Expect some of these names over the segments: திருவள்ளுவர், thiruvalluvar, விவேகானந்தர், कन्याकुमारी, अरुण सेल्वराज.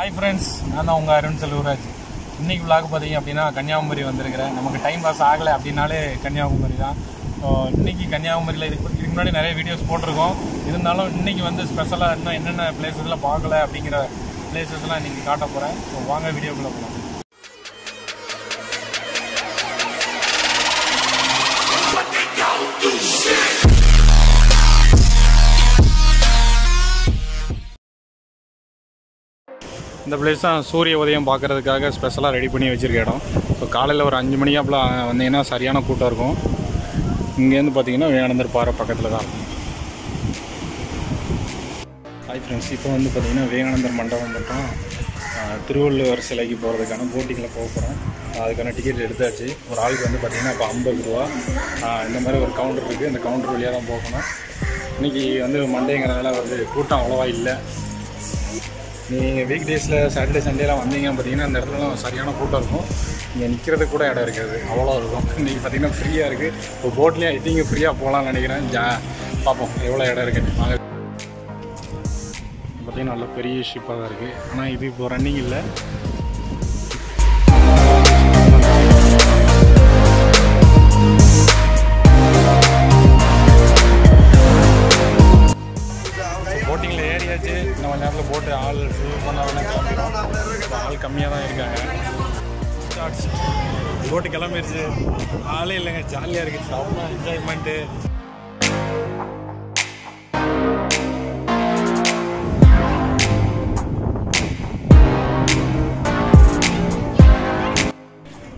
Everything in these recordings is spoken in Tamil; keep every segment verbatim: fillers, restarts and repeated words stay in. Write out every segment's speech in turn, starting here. हाई फ्रेंड्स नाना उंगा अरुण सेल्वराज इनकी व्लॉग पाती कन्याकुमारी वंदिरुक्केन नमक्कु टाइम पास आगले अप्पडिनाले कन्याकुमारी தான் इनकी कन्याकुमारी इदुक्कु मुन्नाडी नरिया वीडियोस पोट्टिरुक्कोम इरुंदालुम इनकी वंदु स्पेशला इन्ना एन्ना प्लेसेस एल्लाम पाकला अप्पडिंगिर प्लेसेस एल्लाम इनकी काट्ट पोरेन सो वांगा वीडियोக்குள்ள போலாம் இந்த பிளேஸ் தான் சூரிய உதயம் பார்க்கிறதுக்காக ஸ்பெஷலா ரெடி பண்ணி வச்சிருக்க இடம். சோ காலையில ஒரு அஞ்சு மணிக்கு அப்பலாம் வந்தீங்கன்னா சரியான கூட்டம் இருக்கும். இங்க இருந்து பாத்தீங்கன்னா விவேகானந்தர் பாறை பக்கத்துல தான். ஹாய் फ्रेंड्स இப்போ வந்து பாத்தீங்கன்னா விவேகானந்தர் மண்டபம் மட்டும் திருவள்ளுவர் சிலைக்கு போறதுக்கான போட்டிங்ல போறோம். அதுக்கான டிக்கெட் எடுத்தாச்சு. ஒரு ஆளுக்கு வந்து பாத்தீங்கன்னா இப்ப ஐம்பது ரூபாய். இந்த மாதிரி ஒரு கவுண்டர் இருக்கு. இந்த கவுண்டர் வழியா தான் போகணும். இன்னைக்கு வந்து மண்டேங்கறனால வந்து கூட்டம் அவ்வளவா இல்ல. नहीं वीक डेस सैटरडे संडे वह पाती सरान कूटें निकू इट इनकी पाती फ्रीय बोटे आई थिंक फ्रीय पोल निक पापम एव्व इट पाती ना शिपा आना इतना रनिंग போட்டு ஆல் ஃபுல் பண்ணவன ஆல் கம்மியா தான் இருக்காங்க. ஸ்டார்ட்ஸ் போட் கிளம்பிருச்சு. ஆளே இல்லங்க. ஜாலியா இருக்கு. Sauna enjoyment.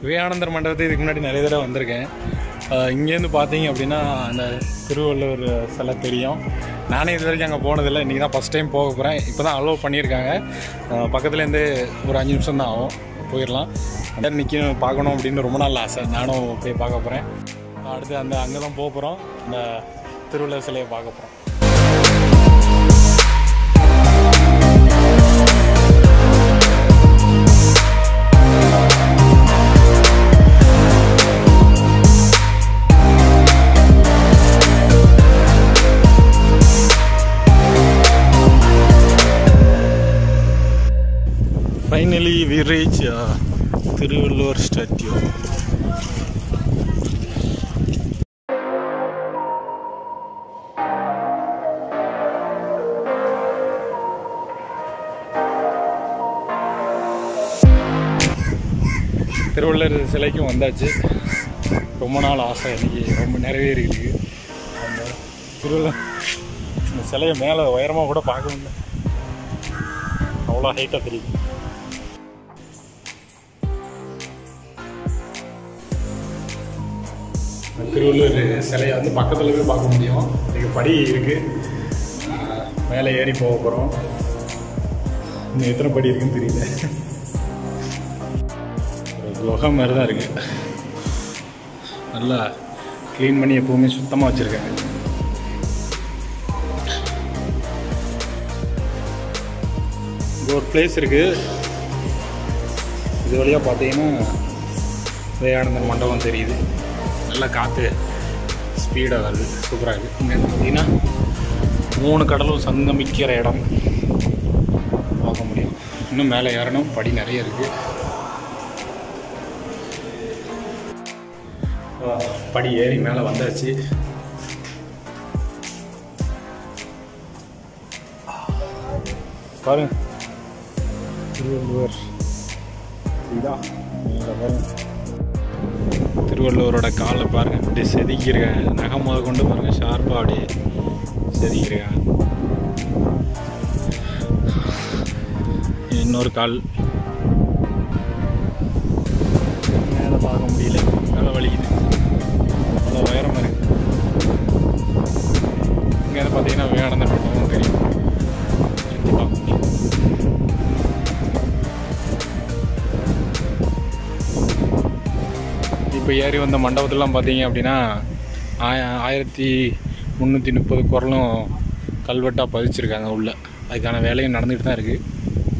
விவேகானந்தர் மண்டபத்துக்கு இதுக்கு முன்னாடி நிறைய தடவை வந்திருக்கேன். இங்க இருந்து பாத்தீங்க அப்படினா அந்த திருவள்ளுவர் சிலை தெரியும். நானே இது வரைக்கும் அங்கே போனதில்லை. இன்றைக்கி தான் ஃபஸ்ட் டைம் போக போகிறேன். இப்போ தான் அலோவ் பண்ணியிருக்காங்க. பக்கத்துலேருந்து ஒரு அஞ்சு நிமிஷம் தான் ஆகும். போயிடலாம். அந்த நிற்கணும் பார்க்கணும் அப்படின்னு ரொம்ப நாள் ஆசை. நானும் போய் பார்க்க போகிறேன். அடுத்து அந்த அங்கே தான் போக போகிறோம். அந்த திருவள்ளுவர் சிலையை பார்க்க போகிறோம். Finally we reach Thiruvalluvar statue. Thiruvalluvar சிலைக்கு வந்தாச்சு. ரொம்ப நாள் ஆசை எனக்கு ரொம்ப நிறைவேறி இருக்கு. அந்த திருவள்ளுவர் சிலையை மேலே உயரமா கூட பார்க்க முடியல. அவ்வளோ ஹைட்டா தெரியுது. திருவள்ளுவர் சிலையை வந்து பக்கத்தில் போய் பார்க்க முடியும். இங்கே படி இருக்குது. மேலே ஏறி போக போகிறோம். இன்னும் எத்தனை படி இருக்குன்னு தெரியல. ஒரு லோகம் மாதிரி தான் இருக்குது. நல்லா க்ளீன் பண்ணி எப்போவுமே சுத்தமாக வச்சுருக்காங்க. இங்கே ஒரு பிளேஸ் இருக்குது. இது வழியாக பார்த்தீங்கன்னா விவேகானந்தர் மண்டபம் தெரியுது. நல்லா காற்று ஸ்பீடாக வருது. சூப்பராக இருக்குது. இங்கே பார்த்தீங்கன்னா மூணு கடலும் சங்கமிக்கிற இடம் பார்க்க முடியும். இன்னும் மேலே ஏறணும். படி நிறைய இருக்குது. படி ஏறி மேலே வந்தாச்சு. பாருங்க திருவள்ளுவர் இதான் மேலே பாருங்க. திருவள்ளுவரோட காலை பாருங்க. அப்படியே செதுக்கியிருக்காங்க. நகம் முத கொண்டு பாருங்க. ஷார்ப்பாக அப்படியே செதுக்கியிருக்காங்க. இன்னொரு கால் மேலே பார்க்க முடியல. மேலே வலிக்குது. அவ்வளோ உயரமாக இருக்கு. இங்கே பார்த்தீங்கன்னா விவேகானந்தர் மண்டபம் தெரியும். இப்போ ஏறி வந்த மண்டபத்துலாம் பார்த்தீங்க அப்படின்னா ஆயிரத்தி முந்நூற்றி முப்பது குரலும் கல்வெட்டாக பதிச்சிருக்காங்க. உள்ளே அதுக்கான வேலையும் நடந்துகிட்டு தான் இருக்குது.